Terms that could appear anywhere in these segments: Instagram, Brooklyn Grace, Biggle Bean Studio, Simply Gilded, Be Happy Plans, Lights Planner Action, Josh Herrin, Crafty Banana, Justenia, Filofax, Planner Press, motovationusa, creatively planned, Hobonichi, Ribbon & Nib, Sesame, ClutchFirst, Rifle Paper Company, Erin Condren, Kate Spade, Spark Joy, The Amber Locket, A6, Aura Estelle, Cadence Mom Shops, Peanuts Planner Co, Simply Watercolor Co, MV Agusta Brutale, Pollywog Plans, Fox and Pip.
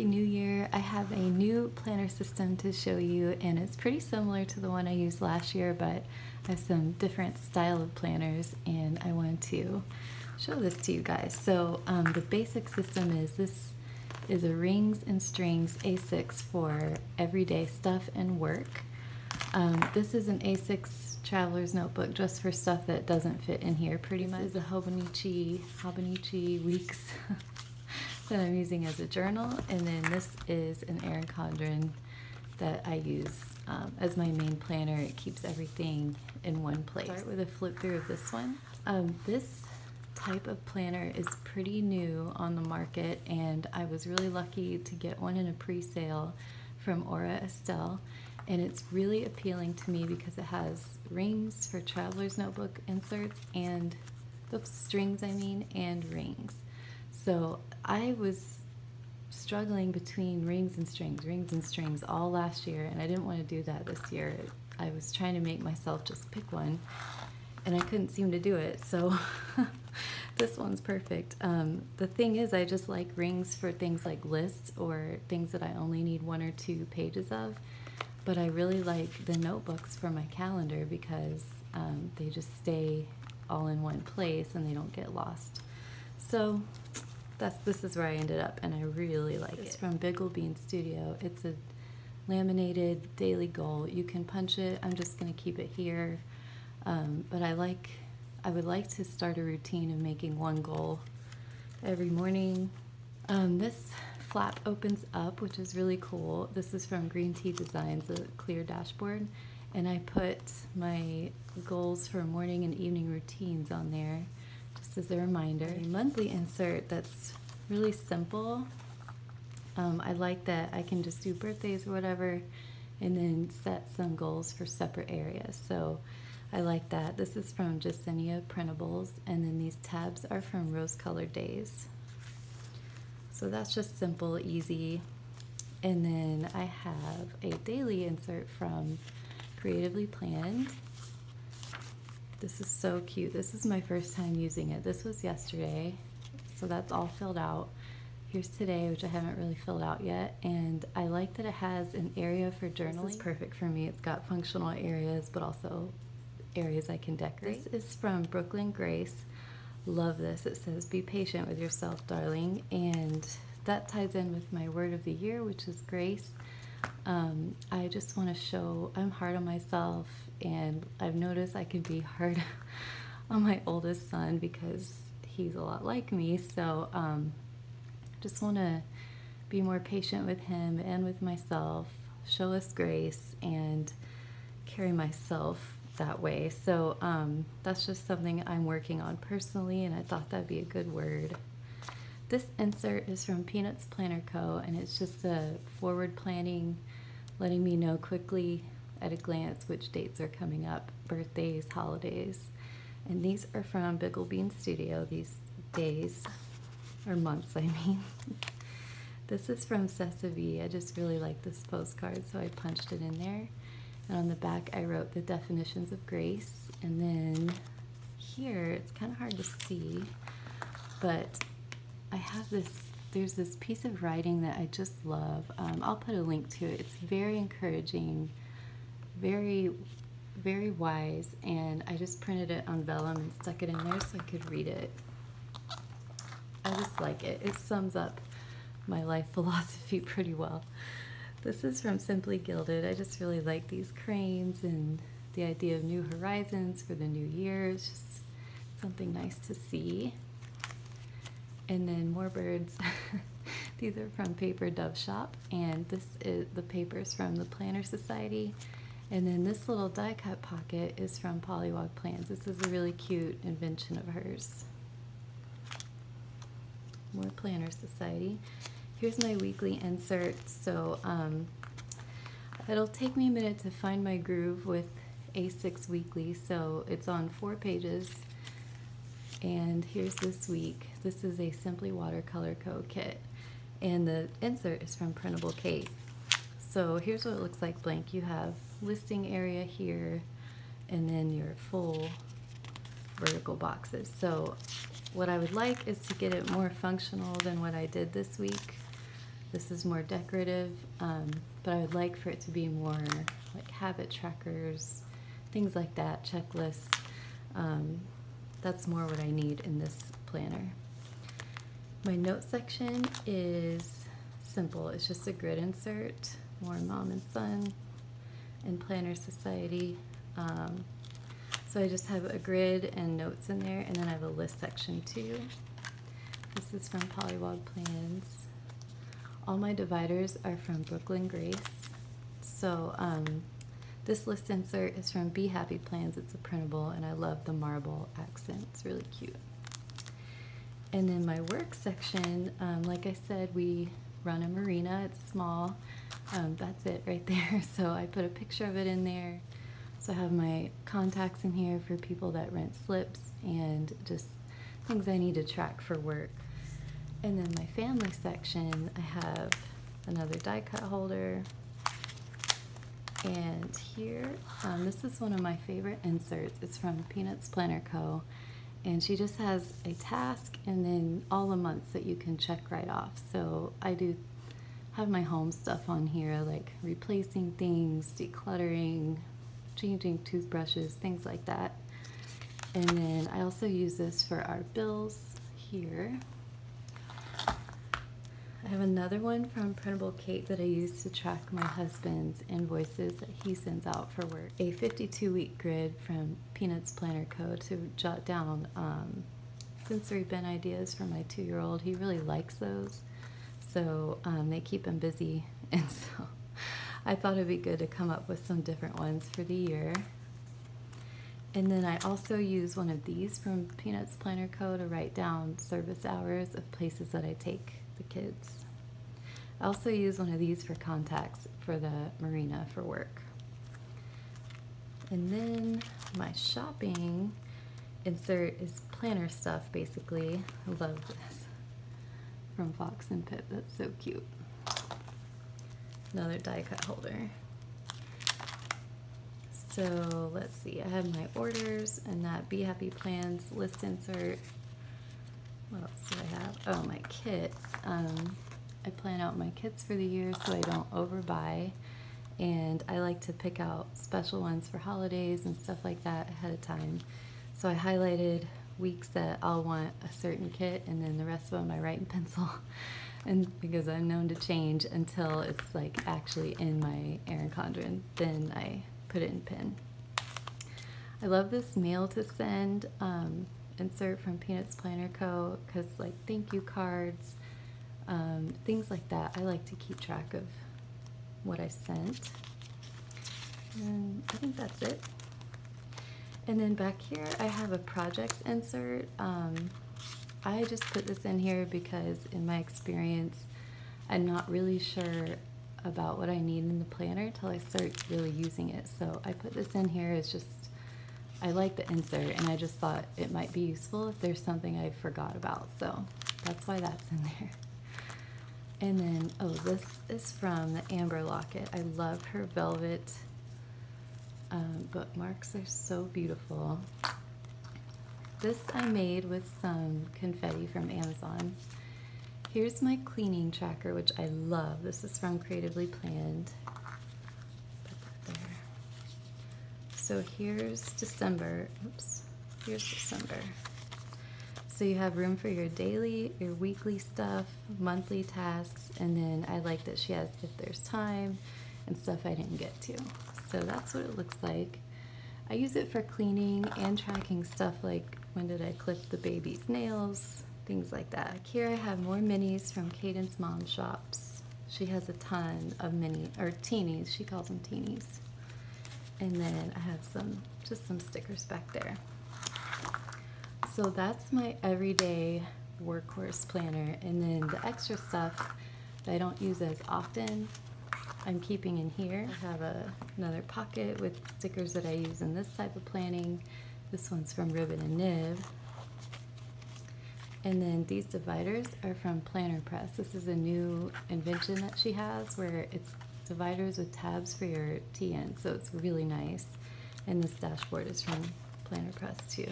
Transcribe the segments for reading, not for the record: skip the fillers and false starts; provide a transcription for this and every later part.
Happy New Year. I have a new planner system to show you, and it's pretty similar to the one I used last year, but I have some different style of planners, and I wanted to show this to you guys. So the basic system is this is a rings and strings A6 for everyday stuff and work. This is an A6 traveler's notebook just for stuff that doesn't fit in here pretty much. This is a Hobonichi Weeks that I'm using as a journal, and then this is an Erin Condren that I use as my main planner. It keeps everything in one place. Start with a flip through of this one. This type of planner is pretty new on the market, and I was really lucky to get one in a pre-sale from Aura Estelle, and it's really appealing to me because it has rings for traveler's notebook inserts and strings, and rings. So I was struggling between rings and strings all last year, and I didn't want to do that this year. I was trying to make myself just pick one, and I couldn't seem to do it, so this one's perfect. The thing is, I just like rings for things like lists or things that I only need one or two pages of, but I really like the notebooks for my calendar because they just stay all in one place and they don't get lost. So this is where I ended up, and I really like it. It's from Biggle Bean Studio. It's a laminated daily goal. You can punch it. I'm just going to keep it here. But I would like to start a routine of making one goal every morning. This flap opens up, which is really cool. This is from Green Tea Designs, a clear dashboard. And I put my goals for morning and evening routines on there. Just as a reminder, a monthly insert that's really simple. I like that I can just do birthdays or whatever and then set some goals for separate areas. So I like that. This is from Justenia Printables, and then these tabs are from Rose-Colored Days. So that's just simple, easy. And then I have a daily insert from Creatively Planned. This is so cute. This is my first time using it. This was yesterday, so that's all filled out. Here's today, which I haven't really filled out yet, and I like that it has an area for journaling. This is perfect for me. It's got functional areas, but also areas I can decorate. This is from Brooklyn Grace. Love this. It says, "Be patient with yourself, darling," and that ties in with my word of the year, which is grace. I just want to show I'm hard on myself, and I've noticed I can be hard on my oldest son because he's a lot like me, so just want to be more patient with him and with myself, show us grace, and carry myself that way. So that's just something I'm working on personally, and I thought that'd be a good word. This insert is from Peanuts Planner Co, and it's just a forward planning, letting me know quickly at a glance which dates are coming up, birthdays, holidays. And these are from Biggle Bean Studio, these days, or months This is from Sesame. I just really like this postcard, so I punched it in there. And on the back I wrote the definitions of grace. And then here, it's kind of hard to see, but I have this, there's this piece of writing that I just love. I'll put a link to it. It's very encouraging, very wise, and I just printed it on vellum and stuck it in there so I could read it. I just like it. It sums up my life philosophy pretty well. This is from Simply Gilded. I just really like these cranes and the idea of new horizons for the new year. It's just something nice to see. And then more birds. These are from Paper Dove Shop, and this is the papers from the Planner Society. And then this little die cut pocket is from Pollywog Plans. This is a really cute invention of hers. More Planner Society. Here's my weekly insert. So it'll take me a minute to find my groove with A6 Weekly. So it's on 4 pages. And here's this week. This is a Simply Watercolor Co kit, and the insert is from Printable Kate. So here's what it looks like blank. You have listing area here, and then your full vertical boxes. So what I would like is to get it more functional than what I did this week. This is more decorative, but I would like for it to be more like habit trackers, things like that, checklists. That's more what I need in this planner. My note section is simple. It's just a grid insert, more mom and son, and Planner Society. So I just have a grid and notes in there, and then I have a list section too. This is from Pollywog Plans. All my dividers are from Brooklyn Grace. So this list insert is from Be Happy Plans. It's a printable, and I love the marble accent. It's really cute. And then my work section, like I said, we run a marina. It's small. That's it right there. So I put a picture of it in there. So I have my contacts in here for people that rent slips and just things I need to track for work. And then my family section, I have another die cut holder. And here, this is one of my favorite inserts. It's from Peanuts Planner Co. And she just has a task and then all the months that you can check right off. So I do have my home stuff on here, like replacing things, decluttering, changing toothbrushes, things like that. And then I also use this for our bills here. I have another one from Printable Kate that I use to track my husband's invoices that he sends out for work. A 52-week grid from Peanuts Planner Co. to jot down sensory bin ideas for my 2-year-old. He really likes those, so they keep him busy, and so I thought it'd be good to come up with some different ones for the year. And then I also use one of these from Peanuts Planner Co. to write down service hours of places that I take the kids. I also use one of these for contacts for the marina for work. And then my shopping insert is planner stuff, basically. I love this. From Fox and Pip, that's so cute. Another die cut holder. So let's see, I have my orders and that Be Happy Plans list insert. What else do I have? Oh, my kits. I plan out my kits for the year so I don't overbuy, and I like to pick out special ones for holidays and stuff like that ahead of time. So I highlighted weeks that I'll want a certain kit, and then the rest of them I write in pencil, and because I'm known to change until it's like actually in my Erin Condren, then I put it in pen. I love this mail to send insert from Peanuts Planner Co. because like thank you cards, things like that. I like to keep track of what I sent. And I think that's it. And then back here I have a projects insert. I just put this in here because in my experience I'm not really sure about what I need in the planner until I start really using it. So I put this in here. It's just, I like the insert and I just thought it might be useful if there's something I forgot about. So that's why that's in there. And then, oh, this is from The Amber Locket. I love her velvet bookmarks. They're so beautiful. This I made with some confetti from Amazon. Here's my cleaning tracker, which I love. This is from Creatively Planned. Put that there. So here's December. Oops. Here's December. So you have room for your daily, your weekly stuff, monthly tasks, and then I like that she has if there's time and stuff I didn't get to. So that's what it looks like. I use it for cleaning and tracking stuff like when did I clip the baby's nails, things like that. Here I have more minis from Cadence Mom Shops. She has a ton of mini, or teenies, she calls them teenies. And then I have some, just some stickers back there. So that's my everyday workhorse planner. And then the extra stuff that I don't use as often, I'm keeping in here. I have another pocket with stickers that I use in this type of planning. This one's from Ribbon and Nib. And then these dividers are from Planner Press. This is a new invention that she has where it's dividers with tabs for your TN, so it's really nice. And this dashboard is from Planner Press too.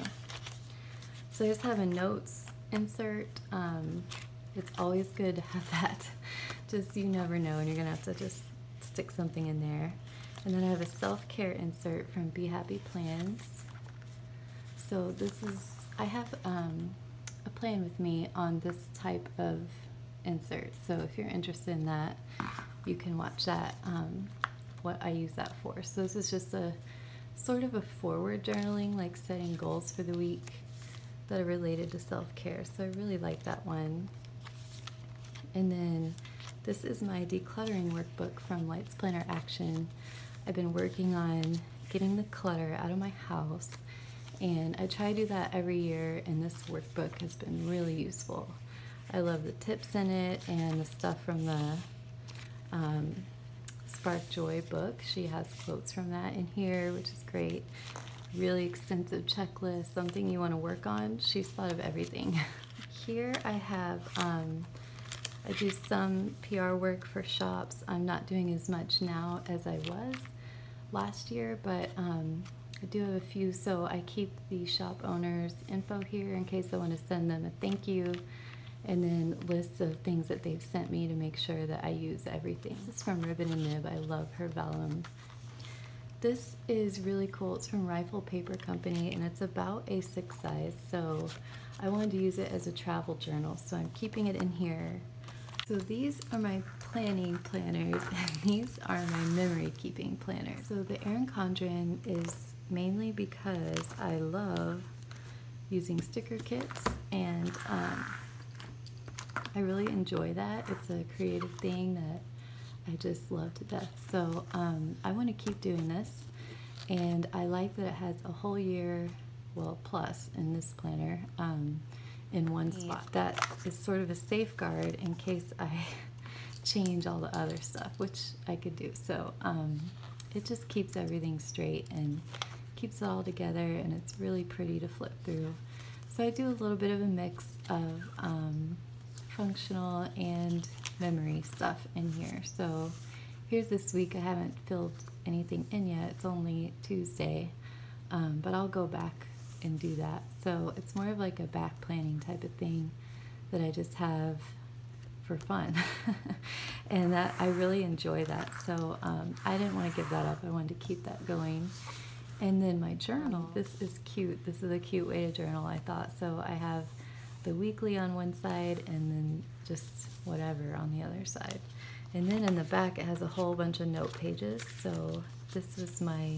So I just have a notes insert. It's always good to have that Just, you never know, and you're gonna have to just stick something in there. And then I have a self-care insert from Be Happy Plans. So this is, I have a plan with me on this type of insert. So if you're interested in that, you can watch that, what I use that for. So this is just a sort of a forward journaling, like setting goals for the week that are related to self-care. So I really like that one. And then this is my decluttering workbook from Lights Planner Action. I've been working on getting the clutter out of my house, and I try to do that every year, and this workbook has been really useful. I love the tips in it and the stuff from the Spark Joy book. She has quotes from that in here, which is great. Really extensive checklist, something you want to work on. She's thought of everything. Here I have, I do some PR work for shops. I'm not doing as much now as I was last year, but I do have a few, so I keep the shop owners' info here in case I want to send them a thank you, and then lists of things that they've sent me to make sure that I use everything. This is from Ribbon and Nib. I love her vellum. This is really cool. It's from Rifle Paper Company, and it's about A6 size, so I wanted to use it as a travel journal, so I'm keeping it in here. So these are my planning planners, and these are my memory keeping planners. So the Erin Condren is mainly because I love using sticker kits, and I really enjoy that. It's a creative thing that I just love to death. So I want to keep doing this, and I like that it has a whole year, well, plus in this planner, in one spot. That is sort of a safeguard in case I change all the other stuff, which I could do. So it just keeps everything straight and keeps it all together, and it's really pretty to flip through. So I do a little bit of a mix of functional and memory stuff in here. So here's this week. I haven't filled anything in yet. It's only Tuesday, but I'll go back and do that. So it's more of like a back planning type of thing that I just have for fun. And that I really enjoy that. So I didn't want to give that up. I wanted to keep that going. And then my journal. This is cute. This is a cute way to journal, I thought. So I have the weekly on one side, and then just whatever on the other side. And then in the back it has a whole bunch of note pages. So this was my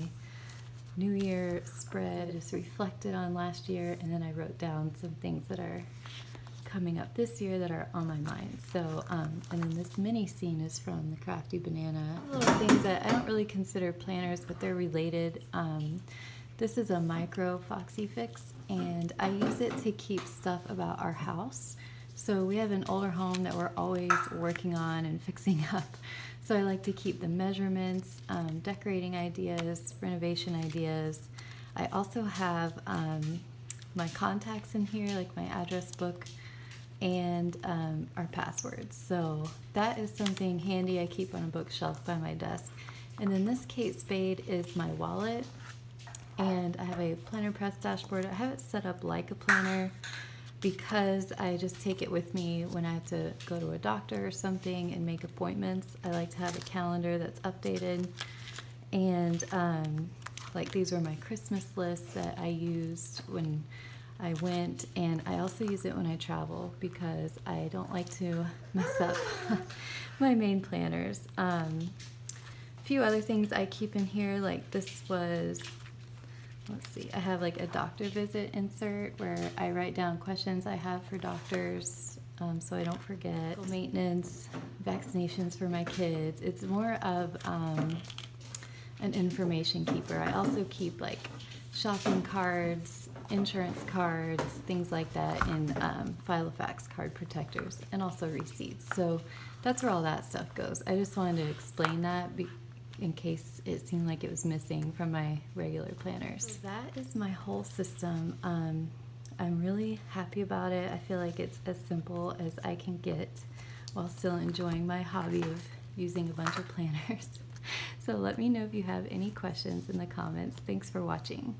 New Year spread. I just reflected on last year, and then I wrote down some things that are coming up this year that are on my mind. So, and then this mini scene is from the Crafty Banana. Little things that I don't really consider planners, but they're related. This is a micro Foxy Fix, and I use it to keep stuff about our house. So we have an older home that we're always working on and fixing up. So I like to keep the measurements, decorating ideas, renovation ideas. I also have my contacts in here, like my address book, and our passwords. So that is something handy I keep on a bookshelf by my desk. And then this Kate Spade is my wallet. And I have a Planner Press dashboard. I have it set up like a planner because I just take it with me when I have to go to a doctor or something and make appointments. I like to have a calendar that's updated. And like these were my Christmas lists that I used when I went, and I also use it when I travel because I don't like to mess up my main planners. A few other things I keep in here, like this was, let's see, I have like a doctor visit insert where I write down questions I have for doctors so I don't forget. Maintenance, vaccinations for my kids. It's more of an information keeper. I also keep like shopping cards, insurance cards, things like that in Filofax card protectors, and also receipts. So that's where all that stuff goes. I just wanted to explain that in case it seemed like it was missing from my regular planners. So that is my whole system. I'm really happy about it. I feel like it's as simple as I can get while still enjoying my hobby of using a bunch of planners. So let me know if you have any questions in the comments. Thanks for watching.